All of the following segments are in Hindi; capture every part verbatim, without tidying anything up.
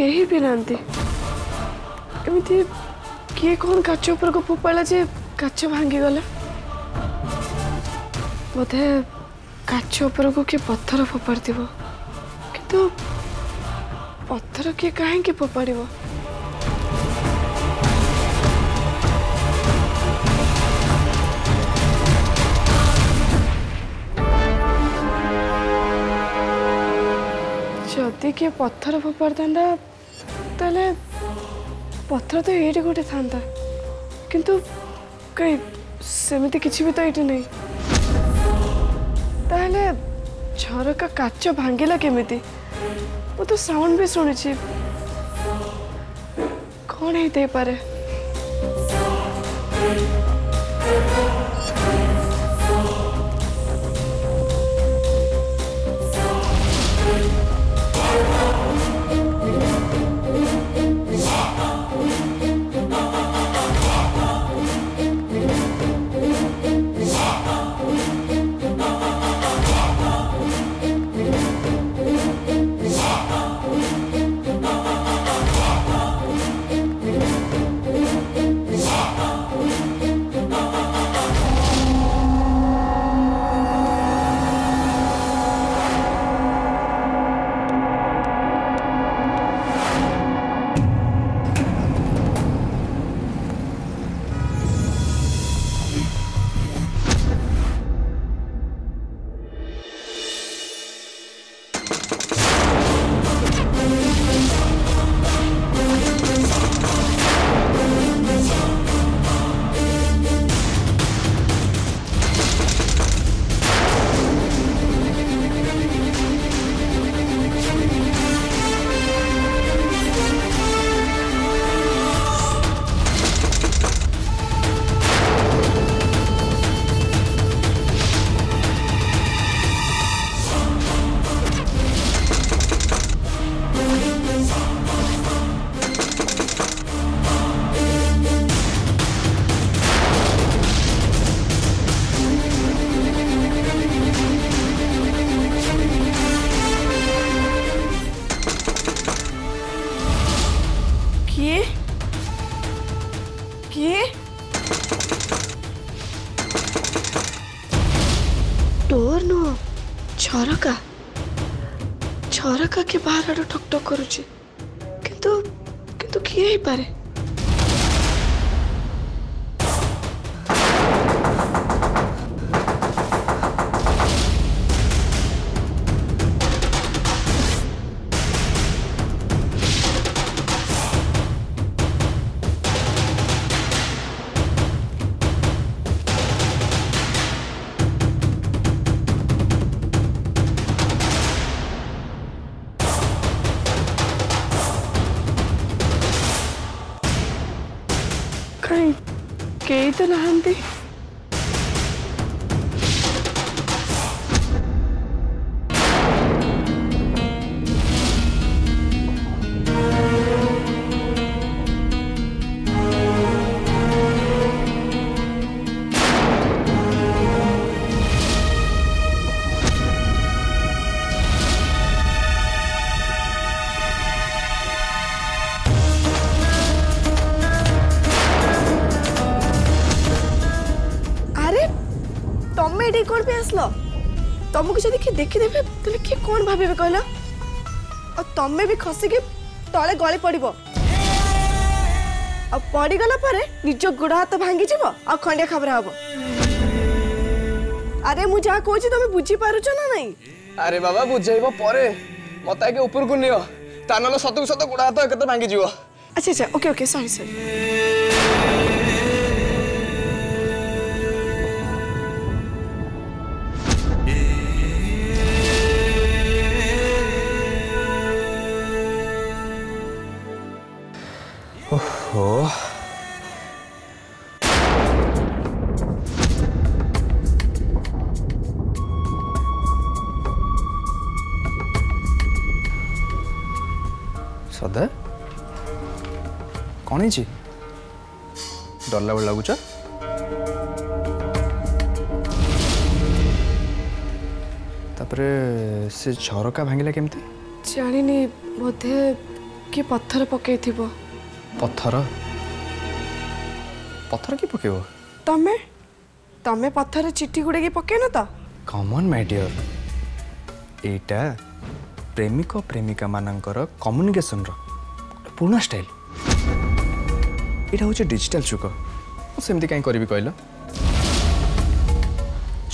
केही भी नांती एमती किए कौन काच ऊपर को फोपाड़ा जे काच भांगी गला बोधे काच ऊपर को किए पत्थर फोपाड़ी थो किंतु पत्थर किए कहीं फोपाड़ जदि किए पत्थर फोपाड़ था तेल पत्थर तो ये गोटे था किंतु कहीं सेमती किसी भी तो ये नहीं ताहले झरका काच भांगिला केमिति मु तो साउंड भी सुनी कौन होते पारे झरका झरका के बाहर आड़ ठक ठक करुचे किंतु किंतु किए ही पारे कई तो नहांती कौन पे आसलो तुमको जब किए देखीदेवे तेल किए कौन भावे कहल और तुम्हें भी खसिक तले गली पड़ पड़गला निज गोड़ हाथ भांगीज आ खंडिया खबरा हम अरे मु जहाँ कह तुम बुझी पारुच ना नहीं अरे बाबा बुझे पर मत आगे ऊपर को नियो ता ना सतु सत गोड़ हाथ एक भांगीज अच्छा अच्छा okay okay sorry sorry Oh. सदा कौन है डर लगुच से झरका भांगला केमती जानी बोधे कि पत्थर पकई थिबो पत्थर पत्थर की पकेबो तमे तमे पत्थर चिट्ठी गुडे की पकेना त कम ऑन माय डियर एटा प्रेमिक प्रेमिका मानंकर कम्युनिकेशन रो पूर्ण स्टाइल एटा होचे डिजिटल जुग सेमती काई करबी कहला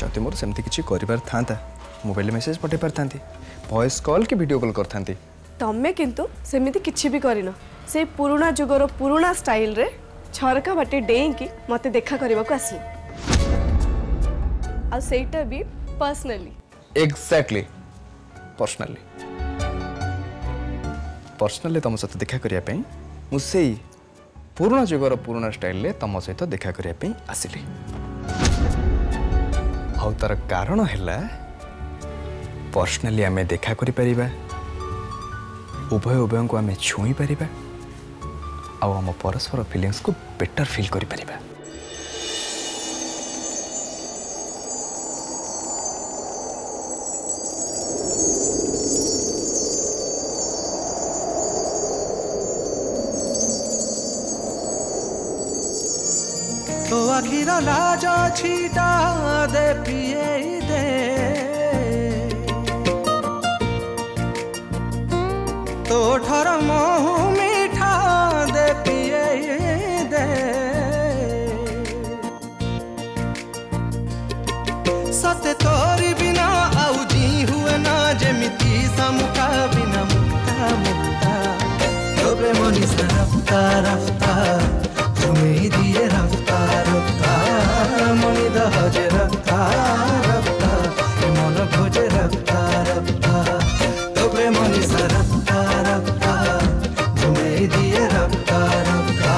जति मोर सेमती किछि करिबार थांता मोबाइल मेसेज पठे परथांती वॉइस कॉल की वीडियो कॉल करथांती तमे किंतु सेमती किछि भी करिनो से पुराना जुगरो पुराना स्टाइल रे छरका बाटे डेई की मते देखा करबा को आसी आ सेटा भी पर्सनली एग्जैक्टली पर्सनली पर्सनली तम सते देखा करिया पे मुसे पुराना जुगर पुराना स्टाइल ले तम सहित देखा करिया पे आसिले आ तार कारण हैला पर्सनली आमे देखा करि परिबा उभय उभय को आमे छुई परिबा आ हम परस्पर फीलिंग्स को बेटर फील करि परिबा तो आखिर लाजा छीटा दे पिए दे तो ठर मोह मीठा दे पिए दे सते तोरी बिना आउ जी हुए ना जेमिति समुका बिना मुक्ता मुक्ता तो प्रेम निसा रफ्ता रफ्ता तुम्हें दिए रफ्ता रफ्ता मनी दहज रफ्ता रफ्ता मन भोज रफ्ता रफ्ता तो प्रेम निसा रफ्ता रफ्ता तुम्हें दिए रफ्ता रफ्ता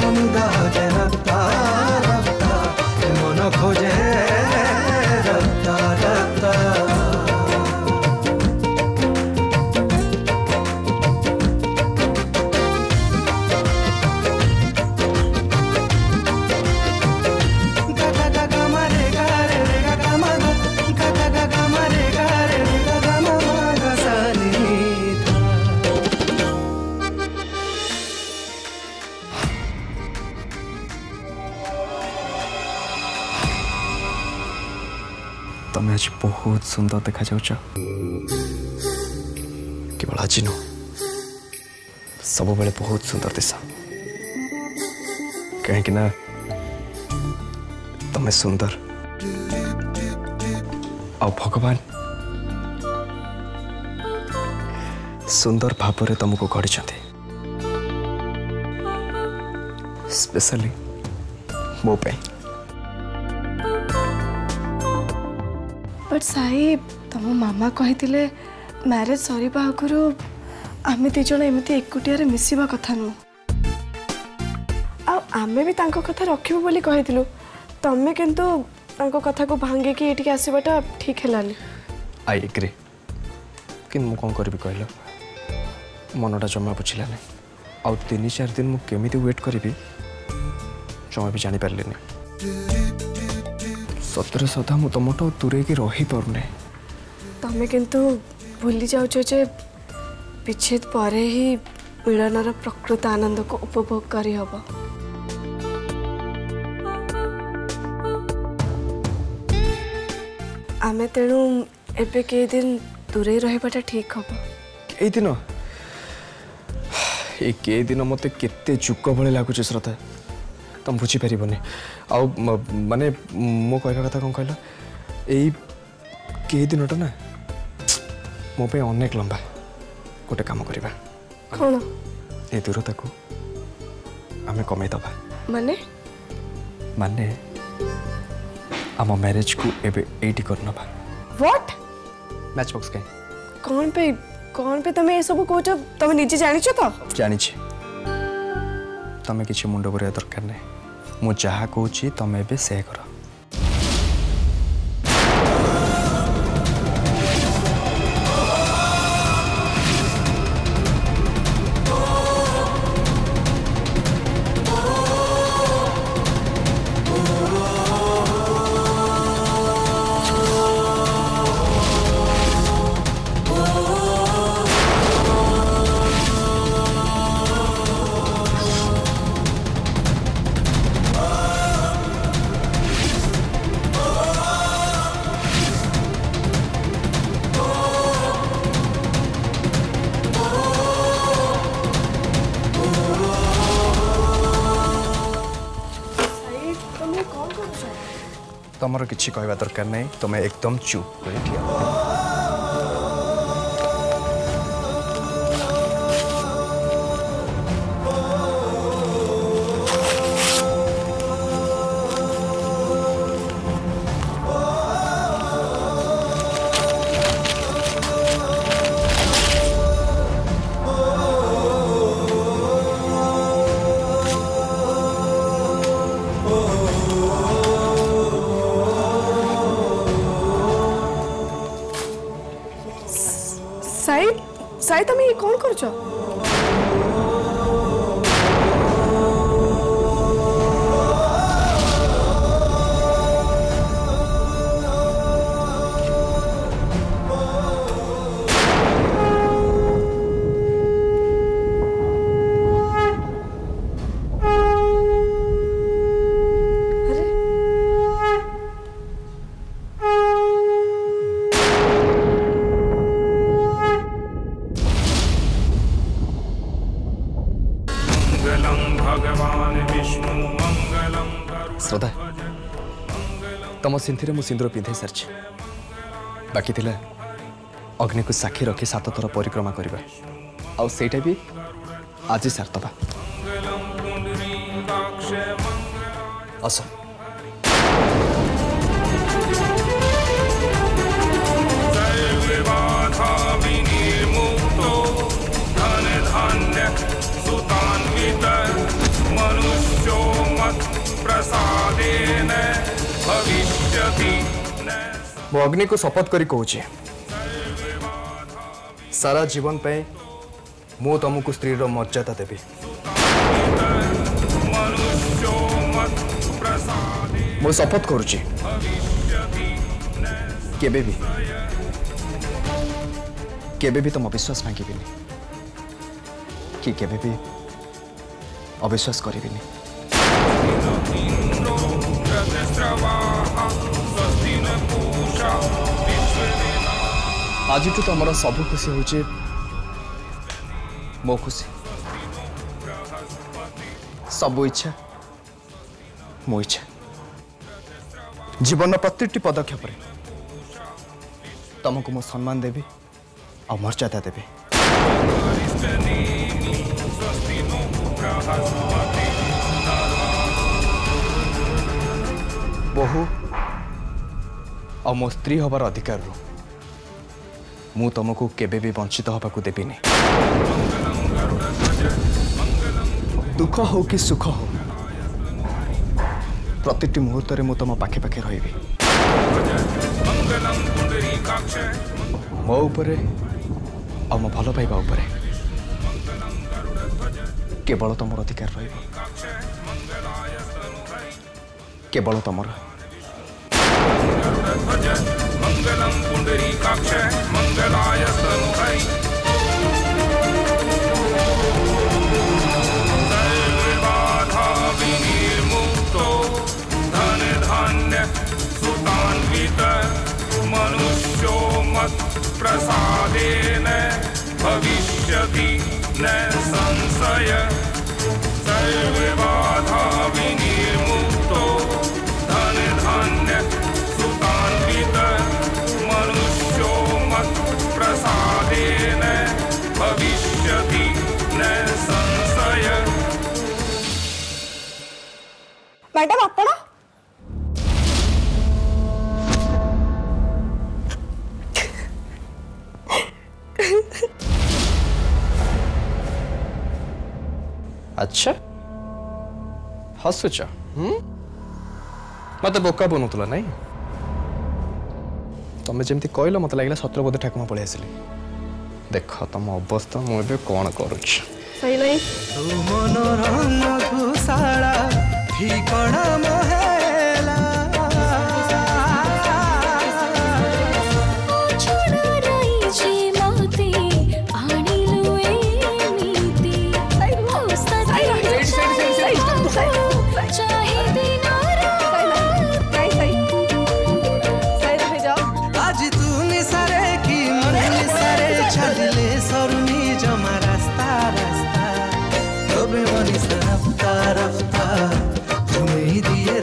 मनी दहज रफ्ता रफ्ता मन भोज रफ्ता रफ्ता तमें आज बहुत सुंदर देखा केवल आज नु सब बेले बहुत सुंदर दिश कहीं ना तमें सुंदर आ भगवान सुंदर भाव में तुमको गढ़ी स्पेशली मो पे बट साई तुम मामा कहते म्यारेज सर आगुरी आम दिज एमती एकुटिया मिसवा कथा नुह आमे भी कथा रखिबो बोली कही तमें किंतु कथा को भांगिकी ये आसवाटा ठीक है आई एग्री कि मुझे कौन करी कहल मनटा जमा बुझाना आउ तीन चार दिन मुझे केमी वेट करी जमा भी जापर सतर सदा मु तुम तो दूरेक रही पारे तमें किंतु भूली जाओ जे विच्छेद पर ही मिलनर प्रकृत आनंद को उपभोग करी हबो आमे तेणु एबे के दिन दूरे रहिबाटा ठीक हबो कई दिन ए कई दिन मते केते चुक भले लागुचे श्रद्धा तुम बुझी पार माने मो कह कथा कौन कहल यही दिनटा ना मो पे अनेक लंबा गोटे काम करवा ये दूरता को आम कमे दबा माने माने आम मैरिज को एबे एटी कर नबा व्हाट मैच बॉक्स के कौन पे कौन पे तमे ये सब कोच तमे निजे जानि छ तो जानि छ तमें किसी मुंड कर दरकार ना मुझे कहे तमें भी से कर तुमर किसी कहवा दरकार नहीं तुम्हें एकदम चुप कर साई साई तमें ये कौन कर चो? श्रद्धा तुम सिंधि में सिंदूर पिंधे सारी बाकी अग्नि को साक्षी रखी सात थर परिक्रमा करवा आईटा भी आज सार्थवा अस वो अग्नि को शपथ करी कहूँ सारा जीवन पे मु तुमको स्त्री रो मर्यादा देवी मु शपथ करुच्ची केबे भी केबे भी तुम अविश्वास भांगी कि केबे भी अविश्वास करी आज तो तुम सब खुशी होचे मो खुशी सब इच्छा मो इच्छा जीवन प्रत्येक पदक्षेप तुमको मो सम्मान देवी और मर्यादा देवी बहु और मो स्त्री हबार अधिकार रू मु तुमको केबे भी वंचित हवा को देवी नहीं दुख हो कि सुख हो प्रति मुहूर्त में तुम पाखे पाखे रही मो उपरे और मो भल पाइबा उपरे केवल तुम अधिकार केवल तुम मनुष्यो मत प्रसादेन भविष्यति न संशय सर्व बाधा विनिर्मुक्तो धन धान्य सुतान्वित मनुष्यो मत प्रसादेन भविष्यति न संशय मैडम आपण अच्छा हसुच मत बोका बनूला ना तुम जमी कहल मत लगे सत्रपद ठाकुमा पलि आसली देख तुम अवस्था मुझे कौन कर तुम्हें दिए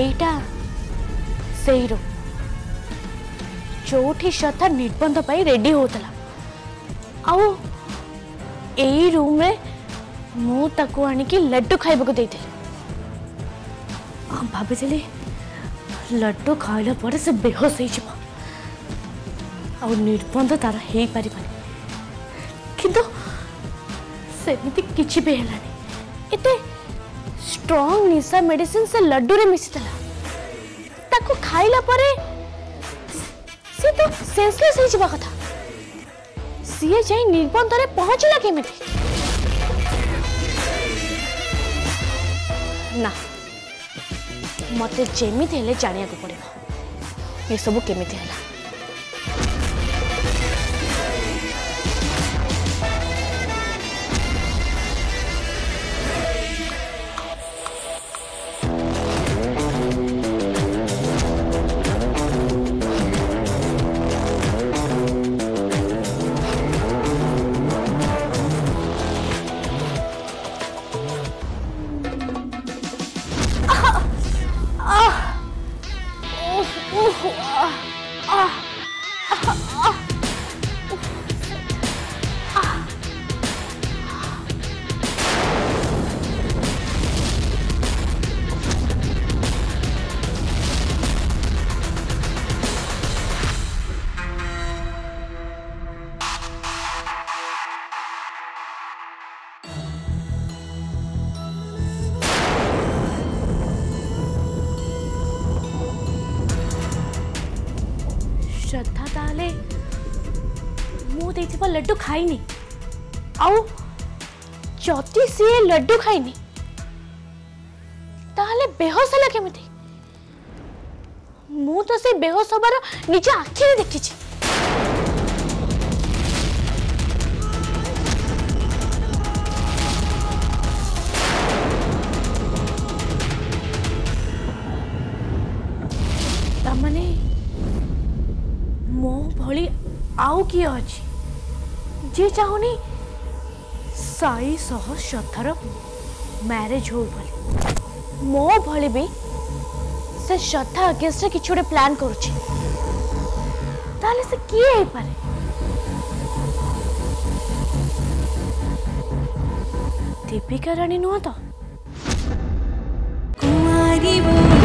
एटा सेईरो जोठी श्रद्धा निर्बंध पाई रेडी होतला आउ एई रूम रे मु ताको आनी की लड्डू खाइबा को देइथि हम भाबे चली लड्डू खाइला परे से बेहोश होई जबा आउ निर्बंध तार हेई पारिबानी किंतु सेमिति किछि बे हेलानी एते स्ट्रांग निशा मेडिसिन से लड्डू रे मिसितला ताको खाइला परे से तो सेंसलेस होई जबा कथा सीए जाई निर्बंध रे पहुचला केमिति ना मते जेमिति हेले जानिया को पड़ेगा ये सब केमिति हेला लड्डू खाइनी आउ जति सी लड्डू खाइनी ताले बेहोश होला केमिति मु तो से बेहोश होबार निज आखि रे देखि छी त माने मो भली आउ की अछि जे चाहूनी साई सह श्रद्धार मैरिज हो भली मो भली भी से श्रद्धा अगेंस्ट कि गोटे प्लां करुचे ताले से किए है पारे दीपिका रानी नुह तो कुमारी।